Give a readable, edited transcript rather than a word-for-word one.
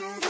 to the